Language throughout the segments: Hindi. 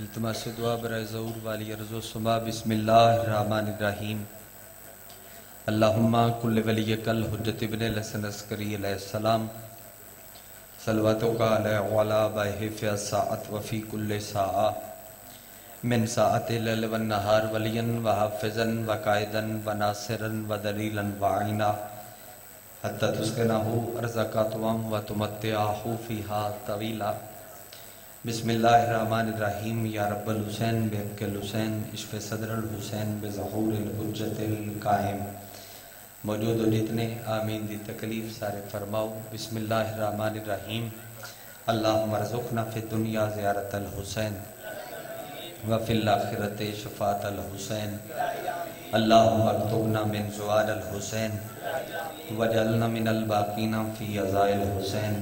इल्तमास दुआ बराए ज़रूर वाली अर्ज़ो सुमा बिस्मिल्लाहिर्रहमानिर्रहीम अल्लाहुम्मा कुल्ल वलियकल हुज्जत इब्ने लसन अस्करी अलैहिस्सलाम सलवातो का अलैहि वाला बाहि फ़ी साअत व फ़ी कुल्ल साआ मिन साअतिल लैल वन नहार वलियन व हाफ़िज़न व कायदन व नासिरन व दलीलन व आइना हत्ता तुस्किनहू अर्ज़का तुम व तुमत्तिअहू फ़ीहा तवीला। बिस्मिल्लाहिर्रहमानिर्रहीम या रब्बल हुसैन बेहक़ल हुसैन इश्फ़ सदरल हुसैन बेज़हूरिल हुज्जतिल कायम मौजूद जितने आमीन दी तकलीफ़ सारे फरमाओ। बिस्मिल्लाहिर्रहमानिर्रहीम अल्लाहुम्मा अर्ज़ुक़ना फ़िद दुनिया ज़ियारतल हुसैन व फ़िल आख़िरति शफ़ाअतल हुसैन अल्लाहुम्मा अक्तुबना मिन ज़ुआरिल हुसैन वजअलना मिनल बाक़ीना फ़ी अज़ाइल हुसैन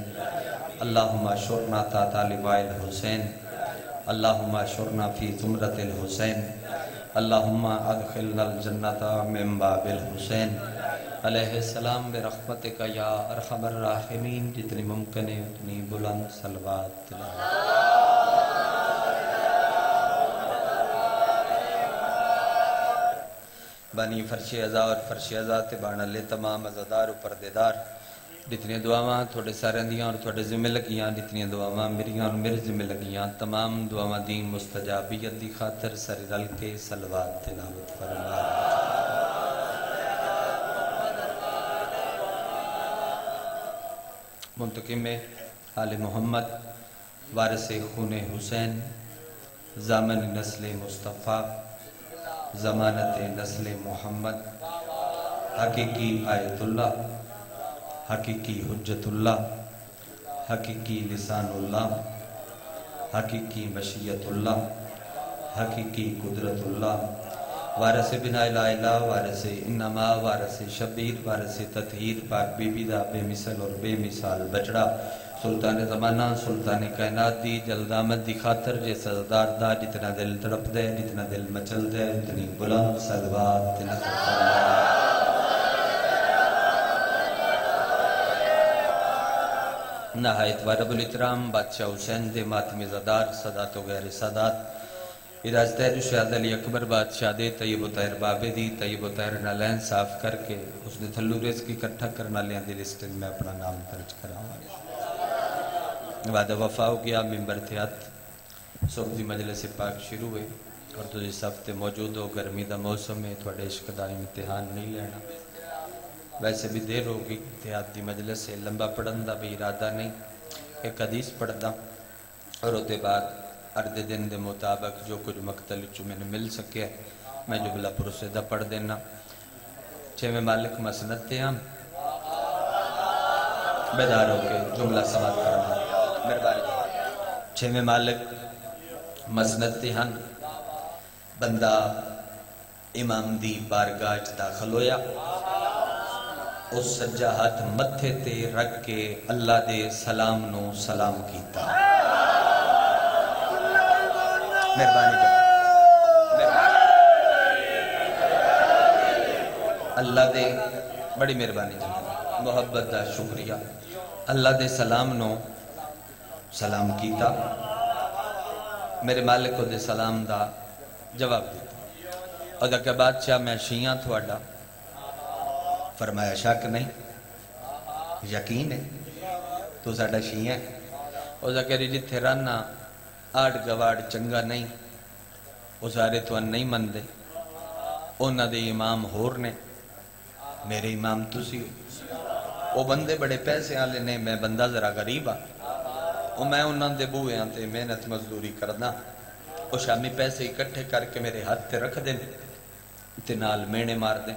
अल्लाहुम्मा शुरना तातालिबाइल हुसैन अल्लाहुम्मा शुरना फ़ी ज़ुमरतिल हुसैन अल्लाहुम्मा अदखिलनल जन्नता मिन बाबिल हुसैन अलैहिस्सलाम बिरहमतिका या अरहमर राहिमीन। जितनी मुमकिन है उतनी बुलंद सलवात बनी फ़र्श अज़ा और फ़र्श अज़ा ते बाना ले तमाम अज़ादार परदेदार। जितनी दुआवां थोड़े सारे दियाँ और थोड़े जिम्मे लगियाँ, जितनी दुआवां मेरियाँ और मेरे जिम्मे लगियाँ, तमाम दुआवां दी मुस्तजाबियत दी खातर सारे रल के सलवात तिलावत फरमा। मुंतकिम आले मोहम्मद वारिस खूने हुसैन जामन नस्ल मुस्तफ़ा ज़मानत नस्ल मोहम्मद हकीकी आयतुल्ला हकीकी हुज्जतुल्ला हकीकी लिसानुल्ला हकीकी मशीयतुल्ला हकीकी कुदरतुल्ला वारस बिना इला इला वारस इन्नमा वारस शबीर वारस ततहीर पाक बीबी दा बेमिसल और बेमिसाल बचड़ा सुल्तान ज़माना सुल्तान कायनात दी जल्दामत दी खातर जे सजदार दा जितना दिल तड़प दे जितना दिल मचल दे उतनी बुलंद सलवात नहायत वारबुल इतराम बादशाह हुसैन दे मातमी ज़दार सदात गैर सदात इराज तहर शाद अली अकबर बादशाह दे तय्यब तहर बाबे दी तय्यब तहर नालैन साफ करके उसने थल्लू रिस्क इकट्ठा करने वाले दी लिस्ट में अपना नाम दर्ज करावा। वादा वफा हो गया मिंबर थे हथ सुबह की मजलिस पाक शुरू हुए और तुझे सफ्ते मौजूद हो। गर्मी का मौसम है, थोड़े इश्क का इम्तिहान नहीं लेना, वैसे भी देर होगी। इतिहाद की मजलिस से लंबा पढ़न का भी इरादा नहीं, एक हदीस पढ़दा और उसके बाद अर्धे दिन के मुताबिक जो कुछ मकतल मैंने मिल सके मैं जुमला पुरुषे का पढ़ देना। छेवें मालिक मसनद ते हम बेदार होके जुमला समात करना। छेवें मालिक मसनद ते हन बंदा इमाम दी बारगाह च दाखिल होया, उस सज्जा हाथ मत्थे ते रख के अल्लाह दे सलाम नू सलाम कीता। मेहरबानी अल्लाह दे बड़ी मेहरबानी जी मुहब्बत दा शुक्रिया। अल्लाह दे सलाम नू सलाम कीता, मेरे मालिक को दे सलाम दा जवाब दिता। और अगर बादशाह मैं शिया थोड़ा फरमाया शक नहीं यकीन है तू साडा शिया है। और अगर जिथे रहना आड़ गवाड़ चंगा नहीं, वो सारे तो नहीं मनते, उन्होंने दे इमाम होर ने, मेरे इमाम तुसी हो। बंदे बड़े पैसे वाले ने, मैं बंदा जरा गरीब हाँ। और मैं उन्होंने बूहें ते मेहनत मजदूरी करना, और शामी पैसे इकट्ठे करके मेरे हाथ ते रख दें ते नाल मेहने मार दें।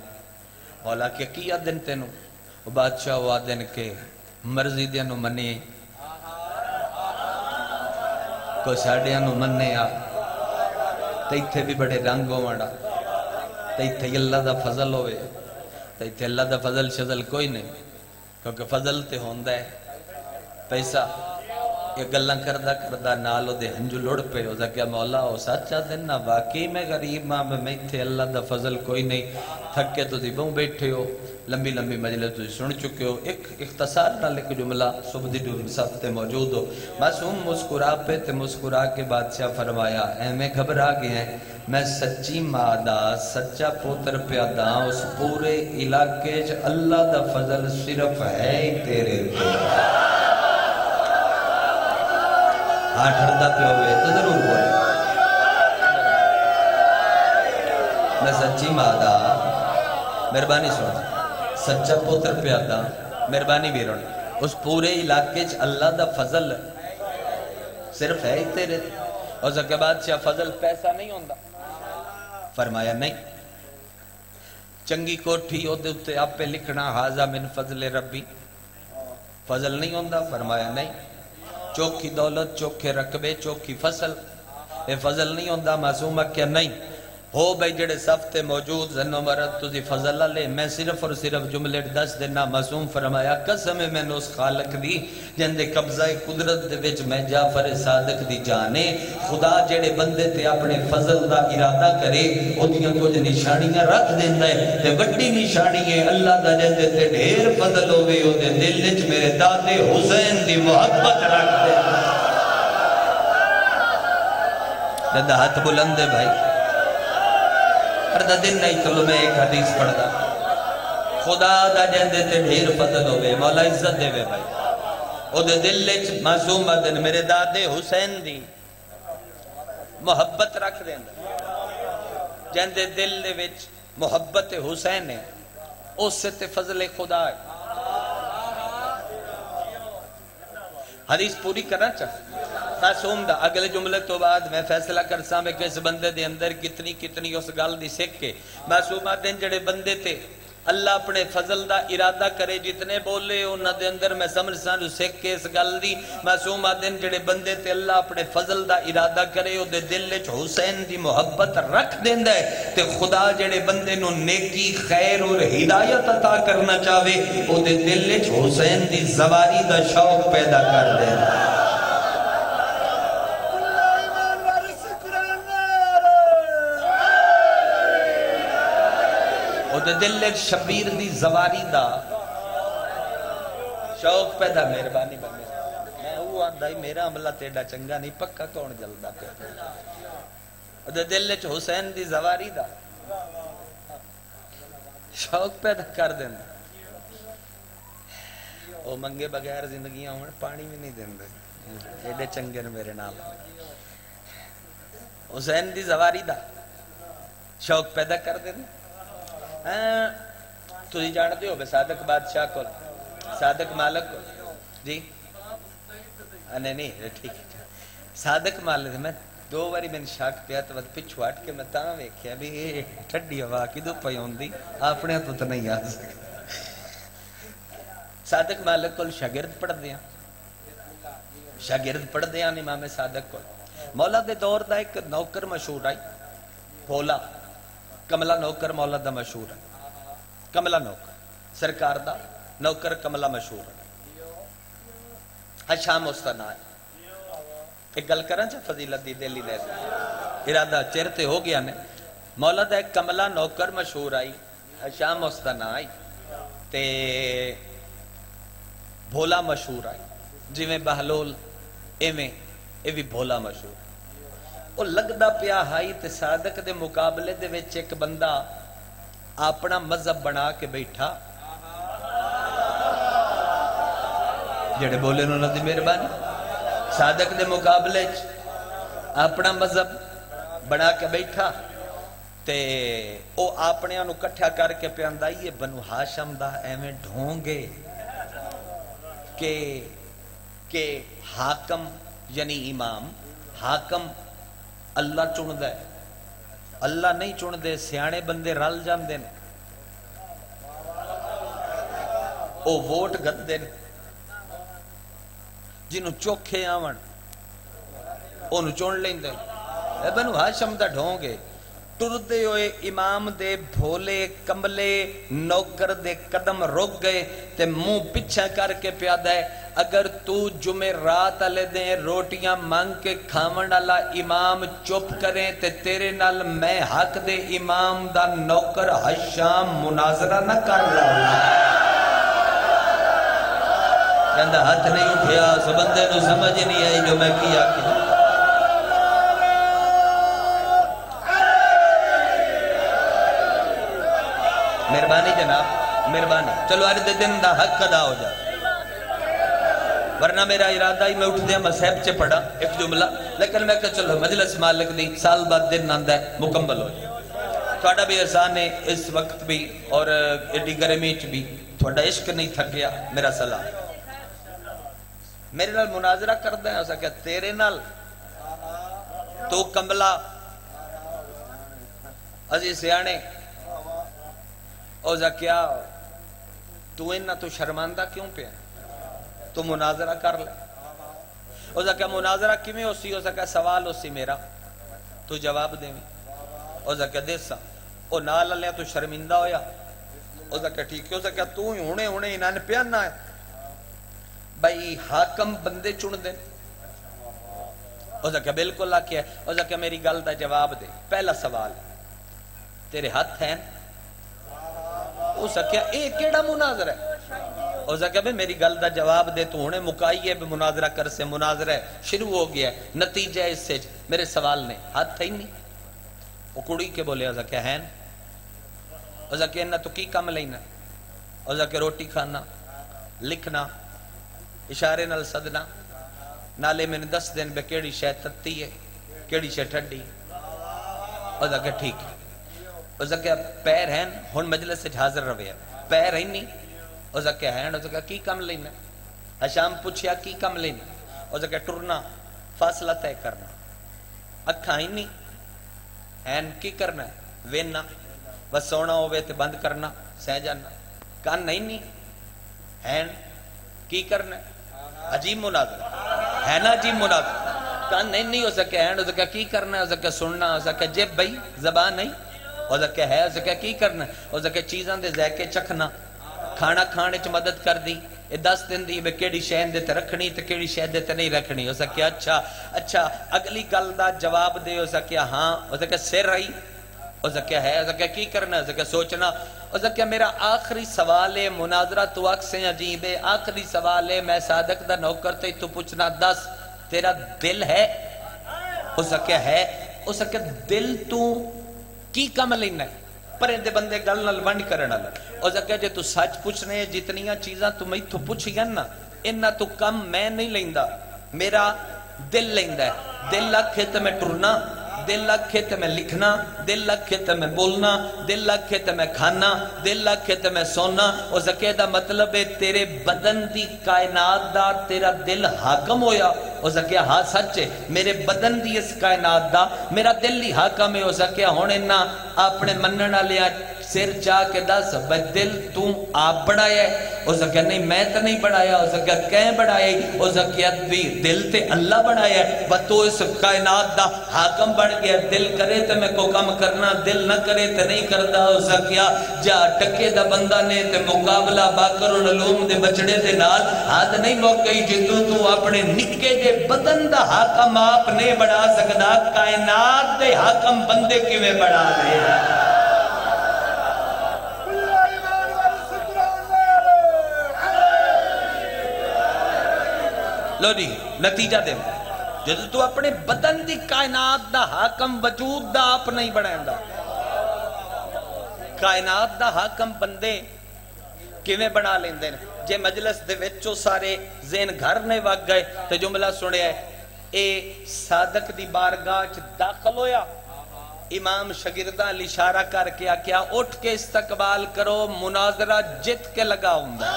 औला के की आदन तेनों बादशाह आदन के मर्जी देनों मने को साड़िया मने आ। तो इत्थे भी बड़े रंग होवड़ा, तो इत्थे अल्लाह दा फजल होवे, तो इत्थे अल्लाह दा फजल शजल कोई नहीं, क्योंकि फजल ते होंदा है पैसा ये गल्ला करदा करदा नाल ओदे हंजू लुड़ पे। उसने कहा मौला ओ सच आ ना, वाकई मैं गरीब हां, मैं इत्थे अल्लाह दा फजल कोई नहीं। थके तुसीं बहु बैठे हो, लंबी लंबी मजलिस तुसीं सुन चुके हो। एक इख्तिसार नाल एक जुमला सुबह दी सब ते मौजूद हो। मासूम मुस्कुरा पे ते मुस्कुरा के बादशाह फरमाया ऐवें घबरा गए, मैं सच्ची माँ दा सच्चा पुत्र प्यादा, उस पूरे इलाके च अल्लाह दा फजल सिर्फ है तेरे पे। हाँ ठरदा प्यो वे तो जरूर बोल, मैं सच्ची माँ दा मेहरबानी सुन, सच्चा पुत्र प्यादा मेहरबानी वीरन, उस पूरे इलाके च अल्लाह दा फजल सिर्फ है तेरे। और उसके बाद शाह फजल पैसा नहीं होता। फरमाया नहीं, चंगी कोठी ओदे उत्ते आपे लिखना हाजा मिन फजले रब्बी, फजल नहीं होता। फरमाया नहीं, चौखी दौलत चौखे रकबे चौखी फसल, ये फजल नहीं होता। मासूम आख्या नहीं हो भाई, जेडे सफ्ते मौजूद जनो मरद तुझी फजल ले, मैं सिर्फ और सिर्फ जुमले दस देना। मासूम फरमाया कसम है मैंने उस खालक दी जिंदे कब्जा कुदरत दे विच मैं जाफर सादिक दी जाने। खुदा जेडे बंदे ते अपने फजल दा इरादा करे ओदियां कुछ निशानियां रख देंदा है, ते बड़ी निशानी है अल्लाह दा जिंदे ते ढेर फजल होवे ओदे दिल विच मेरे दादे हुसैन दी मोहब्बत रख दे। दादा हाथ बुलंद है भाई, अरदा दिन नहीं। चलो मैं एक हदीस पढ़दा, खुदा दा जंदे ते ढेर फजल होवे, मौला इज्जत देवे भाई ओदे दिल विच। मासूम बदन मेरे दादे हुसैन दी मोहब्बत रख देंदा, जंदे दिल दे विच मोहब्बत हुसैन है, उस ते फजल खुदा है। हदीस पूरी करना चाह मासूम दा अगले जुमले तो बाद मैं फैसला कर सा मैं किस बंदे दे अंदर कितनी कितनी उस गल दी सीख के। मासूमा दिन जड़े बंदे ते अल्लाह अपने फजल दा इरादा करे, जितने बोले उन्हां दे अंदर मैं समझ सानू सीख के इस गल दी। मासूमा दिन जड़े बंदे ते अल्लाह अपने फजल दा इरादा करे ओदे दिल विच हुसैन दी मोहब्बत रख देंदा है, ते खुदा जड़े बंदे नू नेकी खैर और हिदायत अता करना चाहे ओदे दिल विच हुसैन दी ज़वारी दा शौक पैदा कर देंदा है। दिल शबीर दी जवारी दा शौक पैदा। मेहरबानी बने मैं वो आंदा ही मेरा अमला तेड़ा चंगा नहीं, पक्का कौन जलदा पे। दिल च हुसैन दी जवारी दा शौक पैदा कर देंदा, वो मंगे बगैर जिंदगी होण पानी भी नहीं देंदे, एडे चंगे ने मेरे नाल। हुसैन दी जवारी दा शौक पैदा कर देंदा। तुम जानते हो सादक बादशाह को, सादक मालक को जी नहीं ठीक है। सादक मालक मैं दो बारी मैंने शक पिया तो पिछू हट के मैं वेख्या भी ये ठंडी हवा किदों पई आउंदी, अपने तो नहीं आ सकता। सादक मालक को शागिर्द पढ़दे आ, शागिर्द पढ़दे आ इमाम सादक को। मौला दे दौर दा एक नौकर मशहूर आई भोला, कमला नौकर मौला दा मशहूर है। कमला नौकर सरकार दा नौकर कमला मशहूर है, हशाम उसका नाम है। एक गल करा च फजीलत दी दिल्ली दे इरादा चिर ते हो गया ने। मौला दा एक कमला नौकर मशहूर आई, हशाम उसका नाम आई, ते भोला मशहूर आई। जिवें बहलोल एवें ए भी भोला मशहूर। वो लगता पिया हाई ते सादक दे मुकाबले दे विच एक बंदा अपना मजहब बना के बैठा। जेड़े बोले उन्हां दी मेहरबानी। सादक दे मुकाबले च अपना मजहब बना के बैठा, ते ओ आपणियां नूं इकट्ठा करके पियांदा ये बनु हाशम दा एवें ढोंगे के हाकम यानी इमाम, हाकम अल्लाह चुनदा है, अल्लाह नहीं चुनते। सियाने बंदे रल जाते हैं, वो वोट गंदे ने। जिन्हों चोखे आवन ओनू चुन लेंदे। बनु हाशम दा ढोंगे टुरदे होए इमाम दे भोले कमले नौकर दे कदम रुक गए, ते मुंह पिछा करके प्यादा है अगर तू जुमेरात आले दिन रोटियां मंग के खावन आला इमाम चुप करे ते तेरे नाल मैं हक दे इमाम दा नौकर हशाम मुनाजरा ना कर रहा कहंदा हथ नहीं उठा। उस बंदे नू समझ नहीं आई जो मैं की आखिया। मेहरबानी जनाब, मेहरबानी, चलो अज दे दिन दा हक अदा हो जाए, वरना मेरा इरादा ही मैं उठदे मसहब च पढ़ा एक जुमला, लेकिन मैं कहा चलो मजलिस मालिक दी साल बाद दिन आंदा है मुकम्मल हो जाए। थोड़ा भी एहसान है इस वक्त भी और एडी गर्मी च भी थोड़ा इश्क नहीं थक गया। मेरा सलाम मेरे नाल मुनाजरा करदा है, उस आख्या तेरे नाल तो कमला अजी सियाने, उस आख्या तू इन्ना तो शर्मांदा क्यों पिया, तू मुनाजरा कर ले। उस आख्या मुनाजरा किवें होसी, उस आख्या सवाल होसी मेरा तू जवाब देवी। उस आख्या देसा और नाल आलिया तू शर्मिंदा होया। उस आख्या ठीक है। उस आख्या तू ही हुणे हुणे इन्हां ने पियाना है भाई हाकम बंदे चुनदे। उस आख्या बिल्कुल आख्या। उस आख्या मेरी गल दा जवाब दे। पहला सवाल तेरे हथ है हो सकिया ये केड़ा मुनाजरा है। हो सकिया भाई मेरी गल दा जवाब दे, तू हुणे मुकाई है भी मुनाजरा कर से। मुनाजरा है शुरू हो गया है, नतीजा इससे मेरे सवाल ने हाथ था ही नहीं। वो कुड़ी के बोले हो सकिया है हो सकिया इन्ना तो की कम लेना, हो सकिया रोटी खाना लिखना इशारे नाल सदना नाले मैंने 10 दिन पे केड़ी शह तत्ती है केड़ी शह ठंडी। हो सकिया ठीक है। उस आख्या पैर है हुण मजलिस हाजिर रवे पैर है नहीं। उस आख्या है उस आख्या की कम लेना। हशाम पूछया की कम लेना। उस आख्या टुरना फासला तय करना। अखा ही नहीं हैन की करना वेना बस सोना होवे ते बंद करना सह जाना। कान ही नहीं हैन की करना। अजीब मुनाजरा है ना, अजीब मुनाजरा। कान नहीं हो सके है उस आख्या की करना। उस आख्या सुनना। उस आख्या जेब भाई जबान नहीं उसके है उसके की करना। उसके चीज़ां दे जायके चखना खाना खाने च मदद कर दी। 10 दिन दी वे केड़ी शैन दे ते रखनी ते केड़ी शैन दे ते नहीं रखनी। उसके अच्छा अगली गल दा जवाब दे। उसके हाँ उसके सिर आई उसके है उसके की करना उसके सोचना। उसके मेरा आखिरी सवाल है मुनाजरा तू अक्सें अजीब है। आखिरी सवाल है मैं सादक दा नौकर ते तू पूछना 10 तेरा दिल है। उसके है उसके दिल तू की कम लेना पर इहदे बंदे गल नाल वंड करन वाला। उस आख्या जे तू सच पुछने जितनियां चीज़ां तू मैथों पुछियां ना इन्ना तू कम मैं नहीं लैंदा, मेरा दिल लैंदा है। दिल आखे ते मैं टुरना, दिल आखे ते मैं लिखना, दिल आखे ते मैं बोलना, दिल आखे ते मैं खाना, दिल आखे ते मैं सोना। उस आख्या दा मतलब है तेरे बदन दी कायनात दा तेरा दिल हाकम होया। उस आख्या हाँ सच है मेरे बदन दी इस कायनात दा मेरा दिल ही हाकम है। उस आख्या हुण इन्ना अपने मनण वालेया सिर चाह के दस भाई दिल तू आप बनाया। उस आख्या नहीं मैं तो नहीं बनाया। उस आख्या कैं बनाया। उस आख्या दिल ते अल्लाह बनाया पर तू इस कायनात दा हाकम बन गया। दिल करे तो मैं को कम करना, दिल ना करे तो नहीं करता। उस आख्या जा टके दा बंदा ने ते मुकाबला बाकरुल उलूम दे बचड़े दे नाल हाथ नहीं मुक गई जिदों तू अपने निक्के दे बदन दा हाकम आप नहीं बढ़ा सकदा कायनात दे हाकम बंदे किवें बढ़ा दे। लो जी नतीजा दे जदों तू अपने बदन दी कायनात दा हाकम वजूद दा आप नहीं बनांदा कायनात दा हाकम बंदे किवें बना लेंदे ने। जे मजलिस दे विचों सारे ज़हन घर ने वग गए तो जुमला सुनिया ए सादक दी बारगाह च दाखिल होया। इमाम शागिर्दां अल इशारा करके आख्या उठ के इस्तकबाल करो मुनाजरा जित के लगा हुंदा।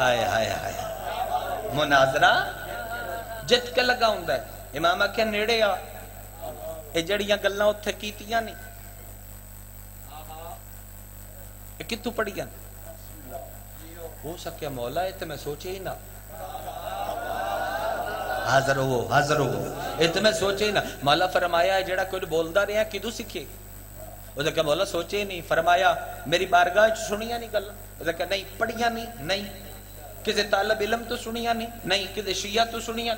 हाय हाय हाय मुनाजरा जित के लगा हुंदा। इमाम आख्या नेड़े आ ए जड़ियां गल्लां उत्थे कीतियां ने कितों पढ़िया हो सकिया मौला है तो मैं सोचे ही ना हाजर हो ये तो मैं सोचे ही ना। मौला फरमाया है जेड़ा कोई बोलता रहा किदू सीखे। उस क्या मौला सोचे ही नहीं। फरमाया मेरी बारगाह सुनिया नहीं गल नहीं पढ़िया नहीं किसी तालब इलम तो सुनिया नहीं, नहीं किसी शिया तो सुनिया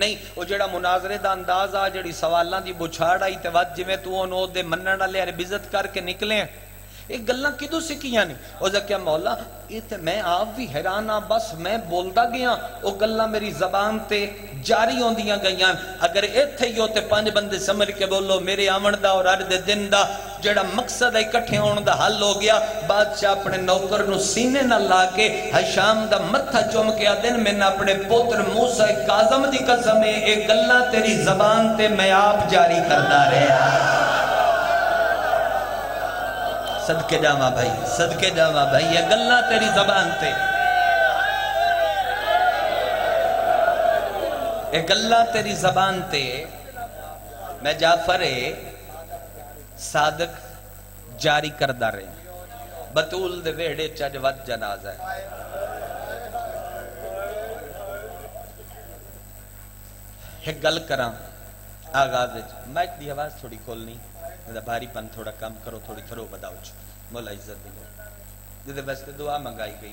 नहीं। वो जो मुनाजरे का अंदाज आ जी सवालों की बुछाड़ आई तो वह जिमें तू उन्होंने मनण वाले बिजत करके निकले ये गल्लां किदों सीखियां ने। उसने क्या मौला ये तो मैं आप भी हैरान हाँ, बस मैं बोलता गया वो गल्लां मेरी जबान ते जारी होंदियां गईयां। अगर इत्थे ही हो ते पांच बंदे समझ के बोलो मेरे आवन दा और अज दे दिन दा जिहड़ा मकसद है इकट्ठे होने का हल हो गया। बादशाह अपने नौकर नूं सीने नाल ला के हशाम दा मत्था चुम के आदन मैंने अपने पुत्र मूसा काज़म दी कसम है ये गल्लां तेरी जबान ते मैं आप जारी करदा रहा। सदके जावा भाई, सदके जावा भाई, ये गल्ला तेरी जबान ते, ये गल्ला तेरी जबान ते। मैं जाफर सादक जारी करदा रहा। बतूल दे वेड़े च अज वध जनाजा है। एक गल करा आगाज मैच दी आवाज थोड़ी खोलनी, भारीपन थोड़ा कम करो, थोड़ी थरो बदाओ मोला इज्जत दिलो। जिद वास्ते दुआ मंगाई गई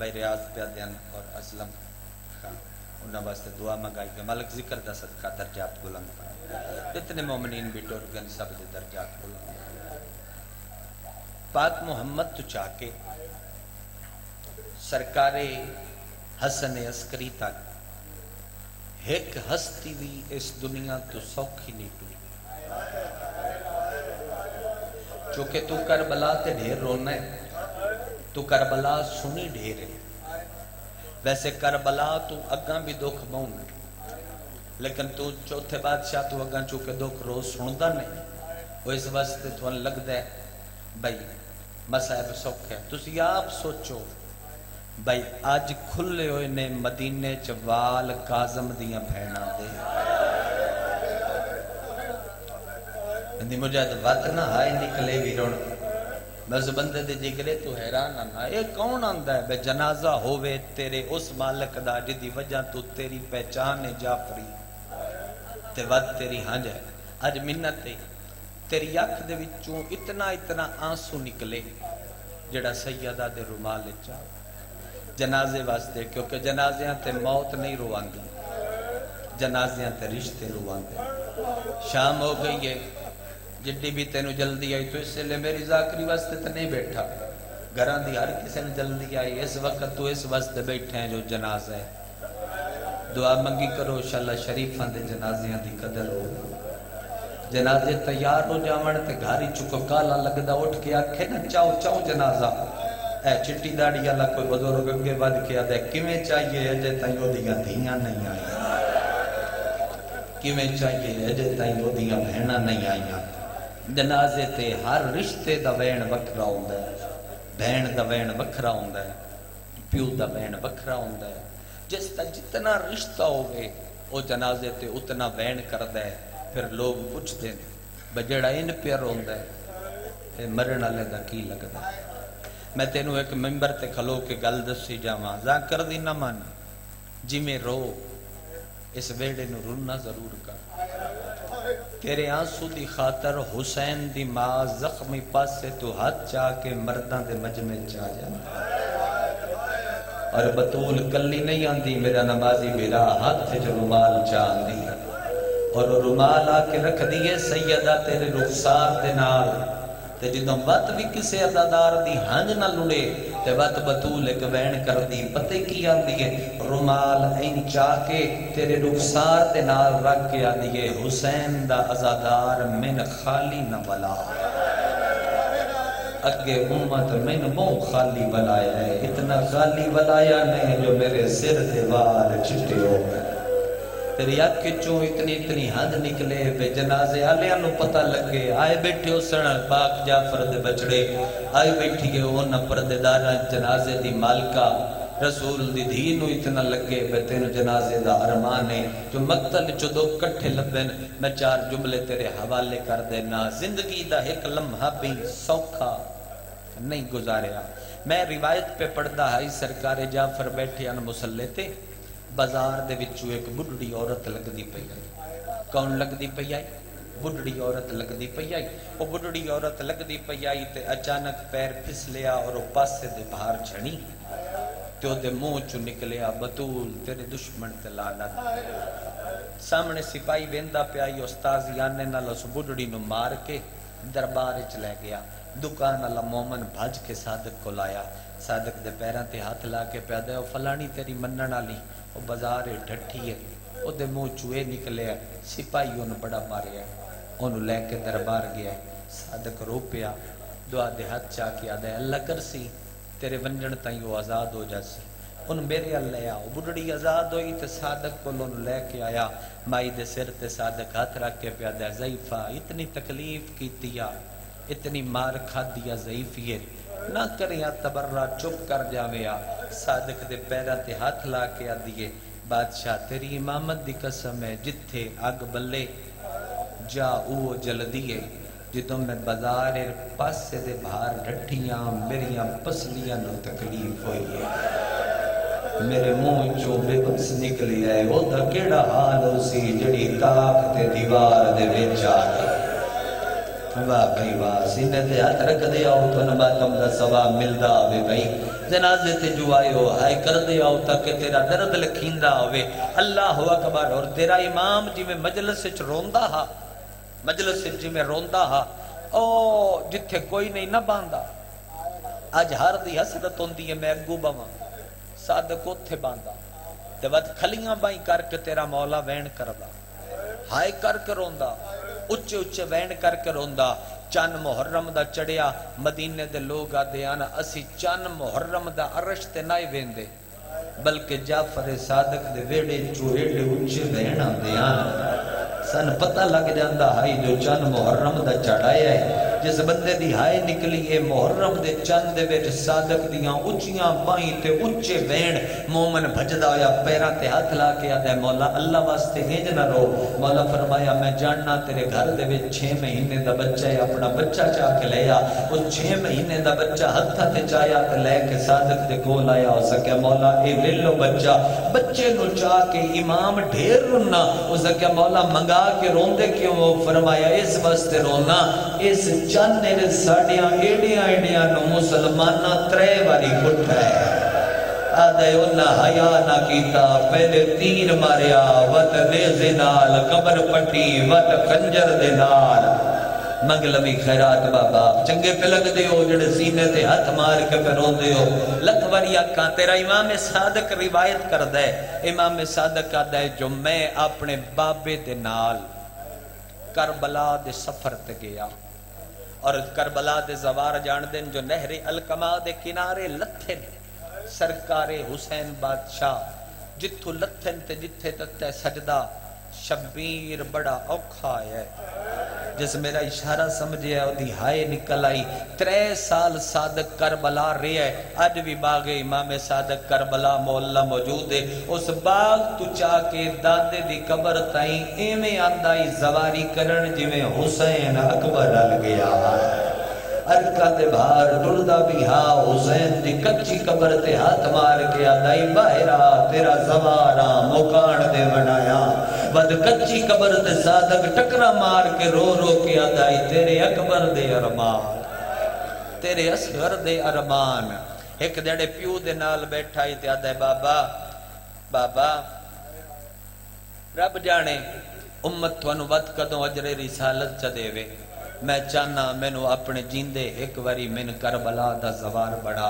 भाई रियाज प्याद्यान और असलम खान उन्होंने वास्ते दुआ मंगाई गई। मालिक जिक्र का सदका दर्जात बुलंद कर, जितने मोमिनीन भी टुर गए सब के दर्जात बुलंद। पाक मुहम्मद तो चाके सरकारे हसन अस्करी तक एक हस्ती भी इस दुनिया तो सौखी नहीं टुरी। चूंकि तू करबला ते ढेर रोना है, तू करबला सुनी ढेर है। वैसे करबला तू अग्गा भी दुख बहुना, लेकिन तू चौथे बादशाह तू अग्गा चूंकि दुख रोज सुनता नहीं। वो इस वास्ते थो लगता है भाई मसायब सौख है। तुसी आप सोचो भाई अज खुले हुए ने मदीने च वाल काजम दियां भैणां दे मुझे वत ना हाय निकले भी रोण। बस बंदे दे जिगरे तू हैरान आना ये कौन आंदा है बे जनाजा होवे तेरे उस मालक दा जिदी वजह तू तेरी पहचान है जाफरी ते वत तेरी हंज है। अज मिन्नत तेरी अख दे विचों इतना इतना आंसू निकले जड़ा सैयदा दे रुमाल विच जनाजे वास्ते, क्योंकि जनाजियां ते मौत नहीं रोवांदी, जनाजियां ते रिश्ते रोवांदे। शाम हो गई है, जिड्डी भी तेनों जल्दी आई तो इसलिए मेरी जाकरी वास्ते तो नहीं बैठा, घर की हर किसी ने जल्दी आई। इस वक्त तू इस वास्ते बैठे हैं जो जनाजा है। दुआ मंगी करो इंशाल्लाह शरीफां दे जनाजियां दी कदर हो। जनाजे तैयार हो जावण ते घर ही चुको काला लगदा उठ के आखे ना चाओ चाओ जनाजा। ए चिट्टी दाड़ी वाला कोई बजुर्ग अगे वध के आदे किवें चाहिए अजे ताईं ओदियां धीआं नहीं आईआं, किवें चाहिए अजे ताईं ओदियां भैणां नहीं आईआं। जनाजे ते हर रिश्ते दा वैण वखरा होंदा है, भैण दा वैण वखरा होंदा है, प्यो दा वैण वखरा होंदा है। जिस दा जितना रिश्ता होवे ओ जनाजे ते उतना वैण करदा है। फिर लोग पुछदे ने ब जेड़ा इन प्यार होंदा है ते मरण वाले दा की लगदा है। मैं तेनू एक मेंबर ते खलो के गल दसी जावां ज़ाकर दी ना मान जिवें रो इस वेड़े नू रुन्ना जरूर कर। तेरे आंसू की खातर हुसैन की मां जख्मी पासे तू हाथ चाह के मर्दा के मजमे चा जा। और बतूल कली नहीं आती मेरा नमाजी मेरा हाथ च रुमाल चा आती और रुमाल आके रख दिए सैयदा तेरे रुखसार के नाल। ते जदों वत भी किसी अदादार की हंज न लुड़े ते वत बतूल एक वैन कर दी पते की आती है रुमाल इन चाके तेरे रुखसार ते नाल रख के आदिए हुसैन दा अजादार मैन खाली न बला अगे उम्मत मैन मुंह खाली बलाया है। इतना खाली बलाया नहीं जो मेरे सिर दे बाल चिट्टे हो गए। तेरी अख चो इतनी इतनी हद निकले वे जनाजे आलियां पता लगे आए बैठे हो सण पाक जाफर दे बचड़े, आए बैठिए उन्हां परदेदारां जनाजे दी मालका रसूल दी धी नू इतना लगे बे तेन जनाजे दा अरमान है जो मकतल चो दो कट्ठे लब्बे। मैं चार जुमले तेरे हवाले कर देना जिंदगी दा एक लम्हा भी सौखा नहीं गुजारिया। मैं रिवायत पे पढ़दा हाई सरकारे जाफर बैठे अन मुसल्ले ते बाजार दे विचों एक बुढ़ड़ी औरत लगदी पई आई। कौन लगदी पई आई? बुढ़ड़ी औरत लगदी पई आई। वो बुढ़ड़ी औरत लगदी पई आई ते अचानक पैर फिसलिया और पासे दे बाहर झणी तो दे मुंह चो निकलिया बतूल तेरे दुश्मन ते लानत। सामने सिपाही वेंदा पिया उस्ताद याने नाल उस बुढ़ड़ी नु मार के दरबार च लै गया। दुकान वाला मोमन भज के सादक को लाया, सादक दे पैरां ते हाथ ला के पिया दे फलानी तेरी मनण वाली ओ बाजार ढठी है, ओदे मुंह चूहे निकलिया। सिपाही ओनू बड़ा मारिया, ओनू लै के दरबार गया। सादक रो पिया, दुआ दे हाथ चा के आदे अल्लाह कर सी तेरे वंजन ताई वो आज़ाद हो जासी। उन मेरे अल ले आओ बुढ़ड़ी आज़ाद होई तो सादक को लैके आया। माई दे सिर ते सादक हाथ रख के प्यादा ज़ईफ़ा इतनी तकलीफ की तिया, इतनी मार खादिया ज़ईफ़िए ना करिया तबर्रा चुप कर जावेया। सादक दे पैरा ते हाथ ला के आ दिए, बादशाह तेरी इमामत दी कसम है जिथे अग बल्ले जा वो जलदी है। जितों मैं बाजार पासे दे बाहर डठियां मेरिया पसलियां नु तकलीफ हुई है, मेरे मुंह चो बेबस निकली है। ओदा केड़ा हाल हो सी जड़ी ताक ते दीवार दे विच आ गई। वाह भाई वाह, सीने ते हाथ रख दे आओ तो मातम दा सवाब मिलदा आवे। भाई जनाजे ते जो आयो हाय कर दे आओ ताकि तेरा दर्द लखींदा आवे। अल्लाह अकबर। और तेरा इमाम जिवें मजलिस विच रोंदा हा, मजलिस जिमें रोंदा हा ओ जिथे कोई नहीं ना बांदा। अज हर दी हसरत होंदी है मैं अगू बवां, सादक ओथे बांदा ते वद खलियां बाई करके तेरा मौला वैन करदा। हाय करके रोंदा, उच्चे उच्चे वैन करके रोंदा। चन मुहर्रम दा चढ़िया, मदीने दे लोग आदे आना असी चन मुहर्रम दा अरश ते नहीं वेंदे बल्कि जाफर सादक दे वेड़े चूहे दे उच्चे वैन आदे आना। सन पता लग जाता हाई जो चंद मुहर्रम दा चढ़ाया है। जिस बंदे दी हाई निकली है मुहर्रम दे चंद दे विच सादक दियां उच्चियां बाहीं ते उच्चे वैण, मोमन भजदा होया पैरां ते हाथ ला के आंदा मौला अल्लाह वास्ते इंज ना रो। मौला फरमाया मैं जानना तेरे घर दे विच 6 महीने दा बच्चा है, अपना बच्चा चा के लिया। उस 6 महीने दा बच्चा हत्था ते चाया ते लैके सादक दे कोल आया हो सके। मौला ए ले लो बच्चा, बच्चे नु चा के इमाम ढेर रुना हो सके। मौला मंगा के रोंदे क्यों हो? फरमाया इस वास्ते रोना इस चंद ने साडियां एडियां एडियां नु मुसलमाना 3 वारी कुट्टा है। आदे उन्ना हया ना कीता, पहले तीर मारिया वत नेज़े नाल, कबर पट्टी वत खंजर दे नाल। मंगलवी खैरात बाबा चंगे पे लगदे हो जेड़े सीने ते हाथ मार के पे रोंदे हो। लख वारी आखां तेरा इमाम सादक रिवायत करदा है। इमाम सादक आखदा है जो मैं अपने बाबे दे नाल करबला दे सफर ते गया। और करबला दे ज़वार जानदे जो नहरे अलकमा दे किनारे लथे सरकारे हुसैन बादशाह जिथों लथन ते जिथे तत्ते सजदा। शब्बीर बड़ा औखा है, जिस मेरा इशारा समझे ओदी हाय निकल आई। 3 साल सादक करबला रहा है। अज भी बागे इमाम सादक करबला मोहल्ला मौजूद है। उस बाग तुचा के दादे दी कबर ताई एवें आंदा ही जवारी करण जिवें हुसैन अकबर अल गया। अरका दे बाहर टुरदा भी हा हुसैन दी कच्ची कबर ते हाथ मार के आंदा ही बाहरा तेरा जवारा मुकान दे बनाया। बद कच्ची कबर ते सादक टकरा मार के रो रो के आदाई तेरे अकबर दे अरमान, तेरे असगर दे अरमान। एक जड़े प्यू दे नाल बैठा ही ते आदाई बाबा बाबा रब जाने उम्मत थानू वध कदों अजरे रिसालत च देवे। मैं चाहना मैनू अपने जींदे 1 वारी मैन करबला दा जवार बड़ा।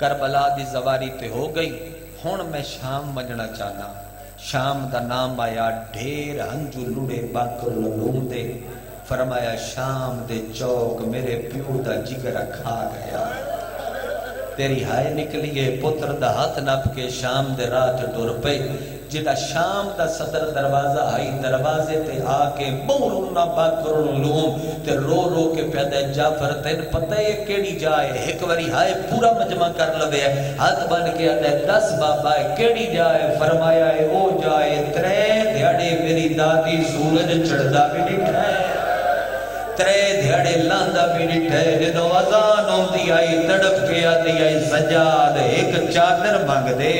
करबला दी जवारी ते हो गई, हुण मैं शाम वजना चाहना। शाम का नाम आया ढेर हंजू लुड़े बाकुल लूंदे। फरमाया शाम दे चौक मेरे प्यू दा जिगर खा गया। तेरी हाय निकली है पुत्र दा हाथ नप के शाम दे रात टुर पे। जिदा शाम दा सदर दरवाजा आई दरवाजे ते आके बोलूना बाकुल लूम ते रो रो के पैदा जाफर तेन पता है केड़ी जाए। 1 वारी हाय पूरा मजमा कर लवे। हाथ बन के आंदा दस बाबा केड़ी जाए? फरमाया है ओ जाए 3 दिहाड़े मेरी दादी सूरज चढ़दा भी दिखा है, 3 दिहाड़े लांदा भी डिठे। जो अजान आती आई तड़प के आती आई सजाद 1 चादर मंग दे।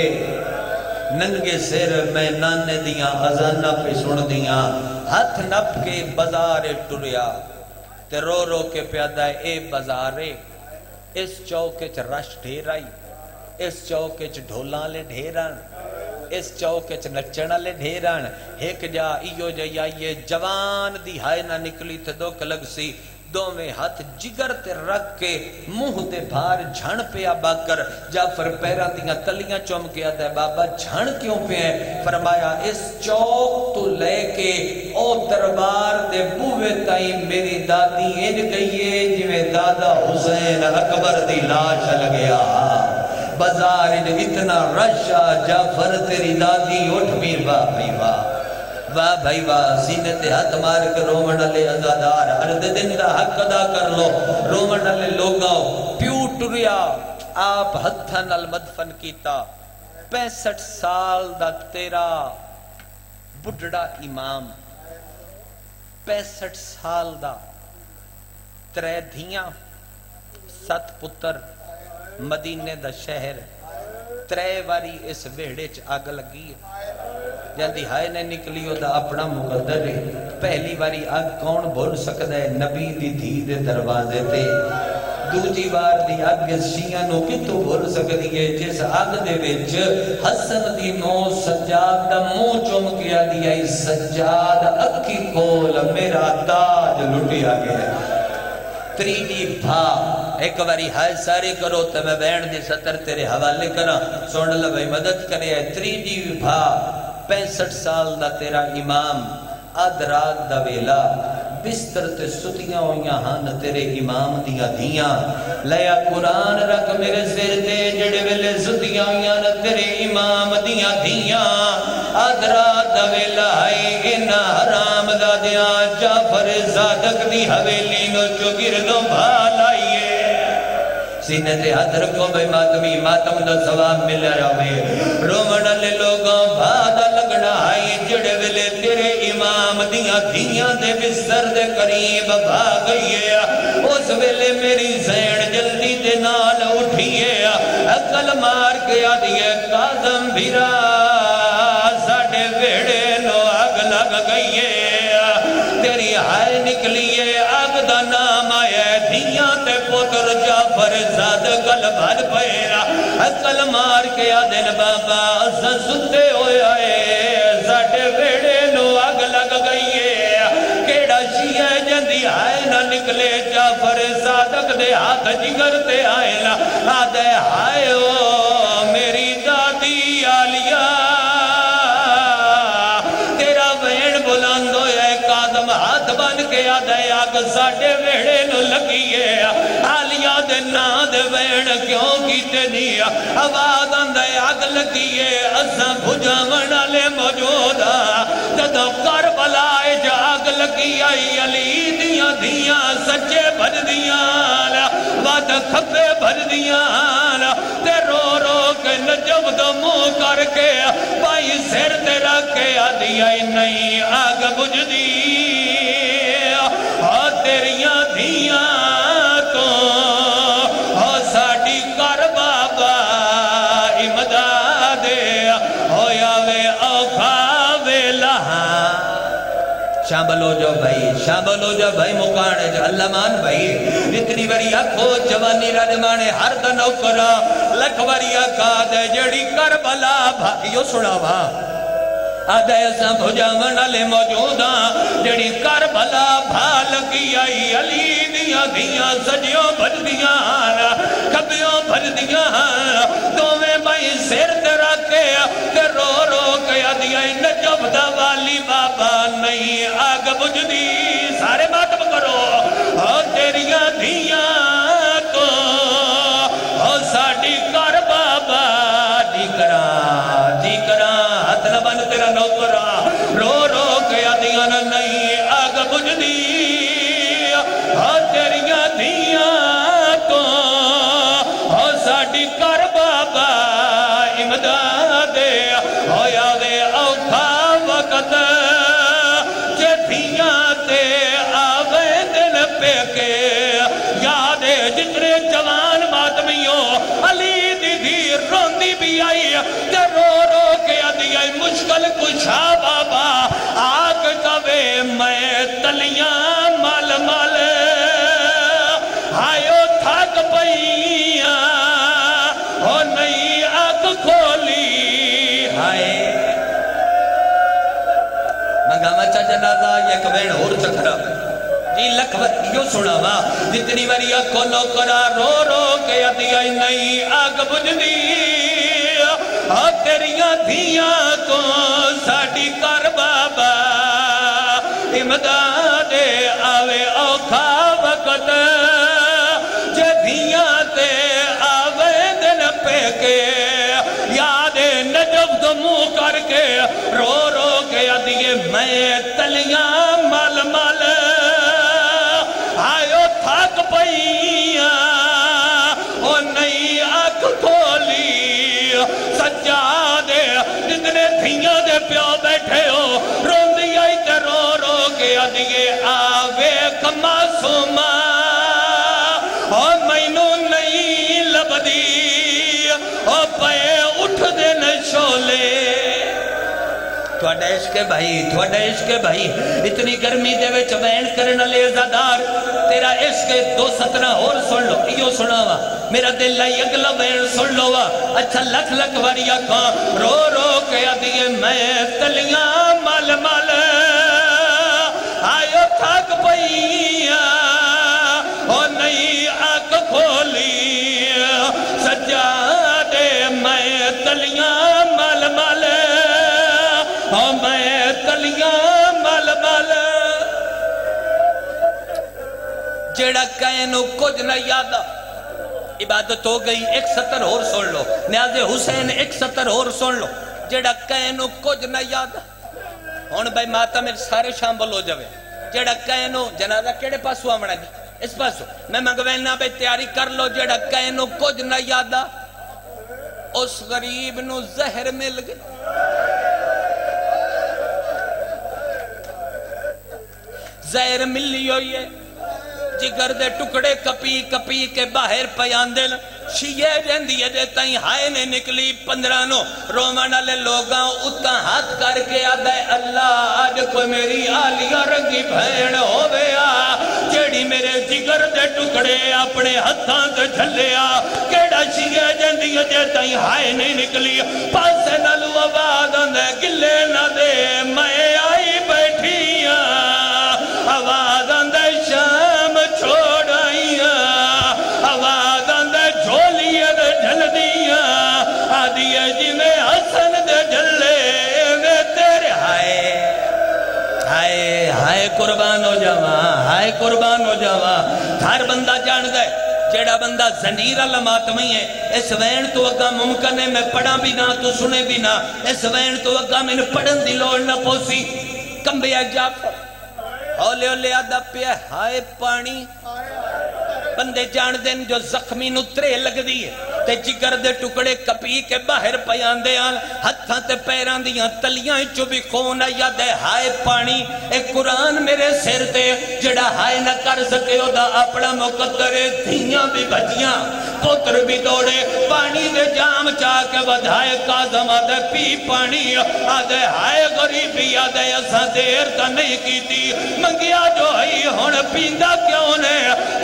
नंगे सिर मैं नाने दियां अजाना पे सुन दियां। हथ नप के बाजारे टुरिया ते रो रो के प्यादा ए बाजारे इस चौके च रश ढेर आई। इस चौक च ढोला ले ढेरन, इस चौक च नचण ले ढेरन। हेक जा इयो जई आइए जवान दी हाय ना निकली ते दुख लगसी। दोवें हाथ जिगर ते रख के मुंह ते भार झण पिया बाकर। जाफर पैरां दियां तलियां चुम के आदा बाबा झण क्यों पिया? फरमाया इस चौक तो लेके ओ दरबार दे बूहे ताई मेरी दादी इंज गई है जिवें दादा हुसैन अकबर दी लाश लगया। बाजार इंज इतना रश आ, जाफर तेरी दादी उठ मीर बापरी वाह वाह भाई वाह। सीने ते हाथ मार के रोवण वाले अजादार हर दिन दा हक अदा कर लो। रोवण वाले लोगों प्यू टुरिया आप हत्था नाल मदफन कीता। 65 साल दा तेरा बुढ़ड़ा इमाम, 65 साल दा, 3 धियां 7 पुत्र, मदीने दा शहर 3 वारी इस वेहड़े च अग लगी है। जल्दी हाय ने निकली ओदा अपना मुकद्दर है। पहली बारी अग कौन बोल सकता है? नबी दी धी दे दरवाजे ते। दूजी बार दी अग शिया नु कितों बोल सकदी है जिस अग दे विच हसन दी नौ सज्जाद दा मुंह चुम के आदी आई सज्जाद अखी कोल मेरा ताज लुटिया गया। त्रीजी भा एक बारी हाय सारी करो तो मैं बहन दे सतर तेरे हवाले करा। सुन लो भाई मदद करे। त्रीजी भा 65 साल दा तेरा इमाम अद रात दा वेला बिस्तर ते सुतियां होईयां हन तेरे इमाम दियां धीयां। लया कुरान रख मेरे सिर ते जेड़े वेले सुतियां होईयां न तेरे इमाम दियां धीयां। अद रात दा वेला है इना हराम दा दिया जाफर सादक दी हवेली नो चुगिरदो भालाइए। सीने ते हाथ रखो भाई मातमी, मातम दा सवाब मिल रवे। रोवण वाले लोगों भादा लगना है जिड़े वेले तेरे इमाम दियां धीयां दे बिस्तर दे करीब भा गई है। उस वेले मेरी जैन जल्दी दे नाल उठी है। अकल मार के आदी है काजम भीरा साडे वेड़े नो अग लग गई है। तेरी हाय निकली है अग दा नाम आया धीयां ते पुत्र जाफर सादक गल भल पया। अकल मार के आदन बाबा असा सुते होया साडे वेड़े नो अग लग गई है। केड़ा शिया जंदी आए ना निकले जाफर सादक दे हाथ जिगर ते आए ना आदे हाय ओ मेरी दादी आलिया। तेरा बहन बुलंद होया कादम हाथ बन के आदे अग साडे वेड़े नो लगी है। आलिया दे ना दे बहन क्यों कीते नहीं आवाज आंदा अग लगी है। असा बुझावण वाले मौजूद जदों करबला च अग लगी आई अली दियां धीयां सच्चे भजदियां वद खब्बे भजदियां ते रो रो के नजब दो मुंह करके भाई सिर ते रख के आदी आई नहीं अग बुझदी। तेरियां धीयां शामिल हो जाओ भाई, शामिल हो जाओ भाई मुकाने जा अल्लाह मान भाई। जितनी बारी आखो जवानी राजमाने हर दन करा लख बारी आखा दे जड़ी कर भला भाइयो सुनावा आदे असा भुजावन वाले मौजूदा जड़ी कर भला भा लगी आई अली दियां धीयां सजियो भजदियां खबियो भजदियां दोवें भाई सिर ते रख के रो रो के आदिया नजब दा वाली बाबा नहीं अग बुझदी। सारे मातम करो हो तेरिया धीया तो हो साडी कर बाबा दी करा जी करा हथ न बन तेरा नौकरा रो रो के आदिया नहीं अग बुझदी। हो तेरिया धीया तो हो साडी कर बाबा इमदाद होया वे औखा वकत मुश्किल कुछा बाबा आग कवे मैं तलिया मल मल आयो थक पई हो नहीं गावा चा जनाजा एक बहन होर चखरा जी लखवत क्यों सुनावा जितनी बारी आखो नौकरा रो रो के अदिया नहीं आग बुझदी आ तेरिया दिया को साडी कर बाबा इमदाद आवे औखा वकत जदिया ते आवे दिन पे के याद नजब मुंह करके रो रो के अदिए मैं तलिया मल मल आयो थक पैया ओ नहीं अख खोली सच्चा दे जितने थिया दे प्यो बैठे हो रोंदी आई ते रो रो के अदिए आवे कमासूमा ओ मैनू नहीं लभदी ओ पे उठ दे न शोले थोड़ा इसके भाई थोड़ा इसके भाई इतनी गर्मी दे विच बहन करन वाले अज़ादार तेरा इसके दो सतरा और सुन लो यो सुनावा मेरा दिल लाई अगला बहन सुन लो वा अच्छा लख लख वारिया का रो रो के आदिए मैं तलिया मल मल आयो थक पैया ओ नहीं आंख खोली सजा दे मैं तलिया मल मल हाँ मैं तलिया मल मल जेड़ा कहनों कुछ न याद इबादत हो गई एक सतर और सुन लो न्याज़े हुसैन एक सतर और सुन लो जेड़ा कहनों कुछ न याद हूँ भाई माता मेरे सारे शामिल हो जावे जेड़ा कहनों जनाजा केड़े पासों आवना जी इस पासों मैं मंगवाना भाई तैयारी कर लो जेड़ा कहनों कुछ न याद उस गरीब नू जहर मिल गई जहर मिली हुई है जिगर दे टुकड़े कपी कपी के बाहर पयांदे शीए रही है जे तई हाय ने निकली 15 नो रोवन वाले लोगां उता हाथ करके आदा अल्लाह अज को मेरी आलिया रंगी भैन होवे आ जेड़ी मेरे जिगर दे टुकड़े अपने हाथां ते झल्लिया केड़ा शीए रही है जे तई हाय ने निकली पासे नालू आवाज आंदे गिले ना दे मैं आई बैठी आवाज आंदा शाम छोड़ाइया आवाज आंदा झोलिया झलदिया आदिया जिने हसन दे झले तेरे हाय हाय हाय कुर्बान हो जावा हाय कुर्बान हो जावा हर बंदा जान दे जेड़ा बंदा जंजीर लमात में है इस वैन तो अगा मुमकिन है मैं पढ़ा भी ना तू सुने भी ना इस वैन तो अगा मैनू पढ़न की लोड़ ना पोसी कंबिया जाफर हौले हौले आदा पिया हाय पानी बंदे जान देन जो जख्मी नू त्रे लगदी है ते जिगर दे टुकड़े कपी के बाहर पयांदे आन हत्थां ते पैरां दियां तलियां चो भी खून आया दे हाय पानी ए कुरान मेरे सिर ते जेड़ा हाय ना कर सके ओदा अपना मुकद्दर धीयां भी भजियां पुत्र भी दौड़े पानी दे जाम चा के बधाए काजम आदे पी पानी आदे हाय गरीबी आदे असा देर तो नहीं की मंगिया जो है हुण पींदा क्यों ने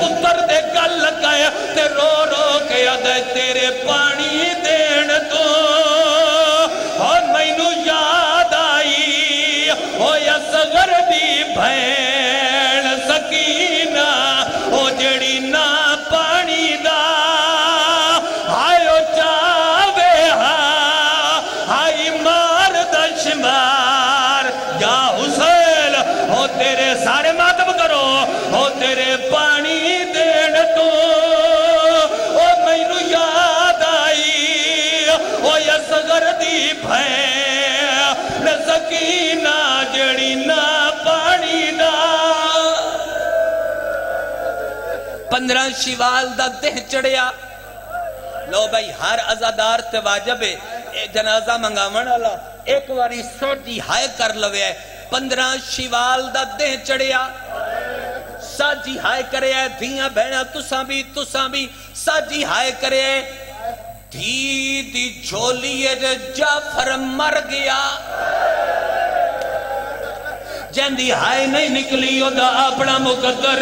पुत्र दे गल लगाए ते रो रो के आदे तेरे पानी देन तो और मैनू याद आई ओ असगर दी भैन सकीना ओ जड़ी ना पानी दा सकीना जड़ी ना पानी दा 15 शिवाल दा देह चढ़िया लो भाई हर अजादार ते वाजिब है जनाजा मंगावन वाला एक बारी सोची हाय कर लवे 15 शिवाल दा देह चढ़िया साजी हाय करे धीया बहना तुसा भी साजी हाय करे दी झोली जाफर मर गया जंदी हाय नहीं निकली ओदा अपना मुकद्दर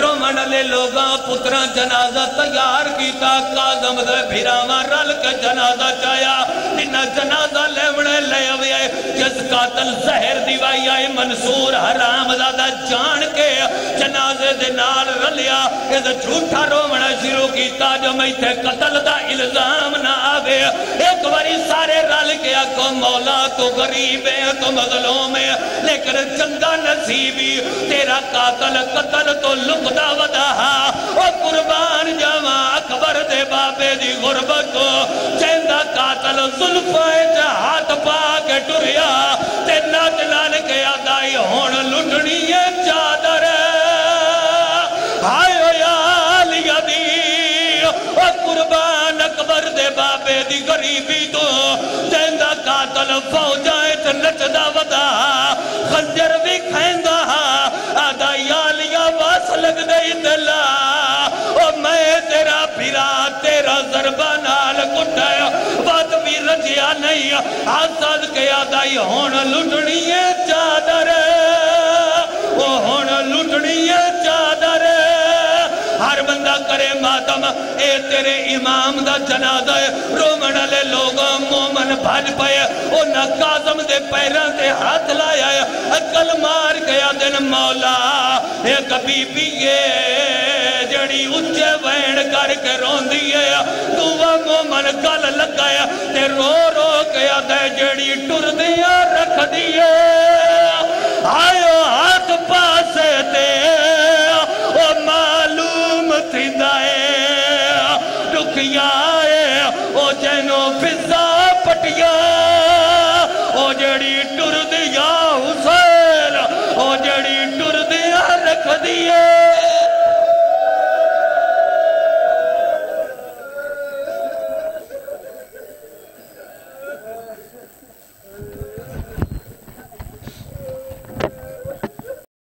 रोमन वाले लोगां पुत्रा जनाजा तैयार कीता काजम दे भिरावां रल के जनाजा चाया जिन्ना जनाजा लेवणे ले आवे जिस कातल जहर दिवाया मंसूर हराम ज़ादा जान के जनाजे दे नाल रलिया इस झूठा रोवना शुरू किया जो मैं इत्थे कतल दा इल्जाम ना आवे। एक बारी सारे रल के आखो मौला तू गरीब है तू मजलूम है लेकिन चंगा नसीबी तेरा कातल कतल तो लुकदा वदा हा। और कुर्बान जावा अकबर दे बाबे दी गुरबत चेंदा कातल जुल्फां च हाथ पा के टुरिया ते नच लाल के आदाई हुण लुटनी है चादर हाय ओ यालिया दी। ओ कुर्बान अकबर दे बाबे दी गरीबी तो चेंदा कातल फौजा च नचदा वदा खंजर भी खैंदा आदा यालिया वास लगदे दिला ओ मैं तेरा फिरा तेरा जरबा नाल कुटाया बात भी रजिया नहीं हाथ साध के आदाई हुण लुटनी है चादर ओ हुण लुटनी है चादर। हर बंदा करे मातम ए तेरे इमाम दा जनाजा है रोमन वाले लोग मोमन भज पे उन्हें काजम दे पैरों से हाथ लाया अकल मार गया दिन मौला एक बीबी जड़ी उच्चे वैण करके रोंदी है तू मोमन गल लगाया ते रो रो के आदे जड़ी टुरदिया रख दी आयो हाथ पासे ते ओ मालूम थिंदा